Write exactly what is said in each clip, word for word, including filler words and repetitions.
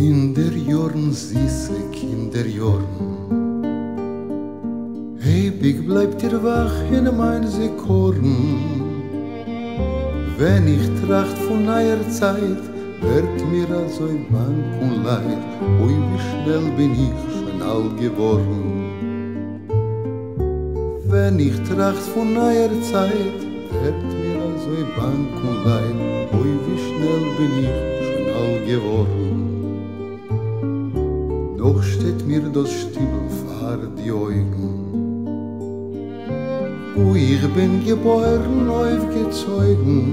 Kinder Jorn, süße Kinder Jorn, ewig bleibt ihr wach in mein Sekorn. Wenn ich tracht von eurer Zeit, wird mir also bang und leid. Ui, wie schnell bin ich schon alt geworden. Wenn ich tracht von eurer Zeit, wird mir also bang und leid. Ui, wie schnell bin ich schon alt geworden. Doch steht mir das Stiebel vor die Augen, wo ich bin geboren, aufgezeugen.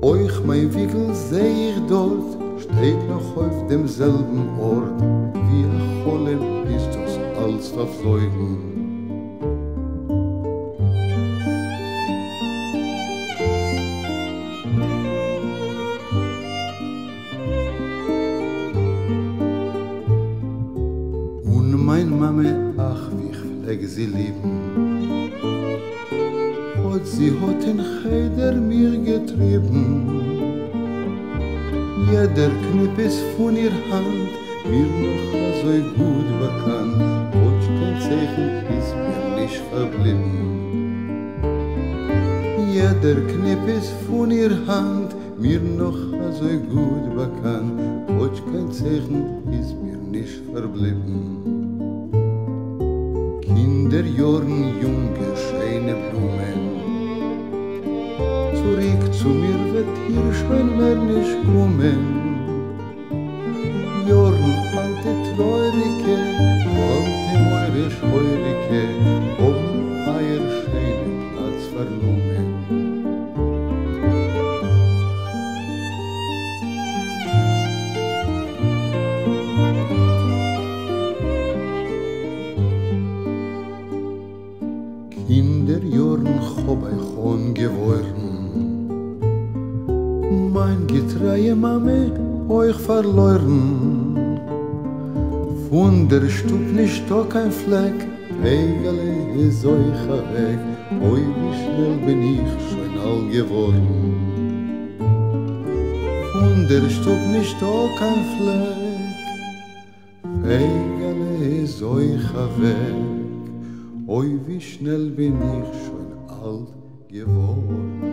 Euch mein Wiegel seh ich dort, steht noch auf demselben Ort, wie ein Cholle ist das als verfleugen. Mein Mame, ach, wie ich pfleg sie lieben, und sie hat in Cheder mir getrieben. Jeder Knipp ist von ihr Hand, mir noch so gut bekannt, und kein Zeichen ist mir nicht verblieben. Jeder Knipp ist von ihr Hand, mir noch so gut bekannt, und kein Zeichen ist mir nicht verblieben. Kinder Jorn, junge, schöne Blumen, zurück zu mir wird hier schon mehr nicht kommen. Jorn, alte Treurige, alte Meure Scheurige, um euer schönen Platz vernommen. Kinder Jorn, hob ich schon geworden, mein getreue Mame, euch verloren. Von der Stub nicht doch kein Fleck, Regale ist euch weg, oi, wie schnell bin ich schon alt geworden. Von der Stub nicht doch kein Fleck, Regale ist euch weg, oi, wie schnell bin ich schon alt geworden.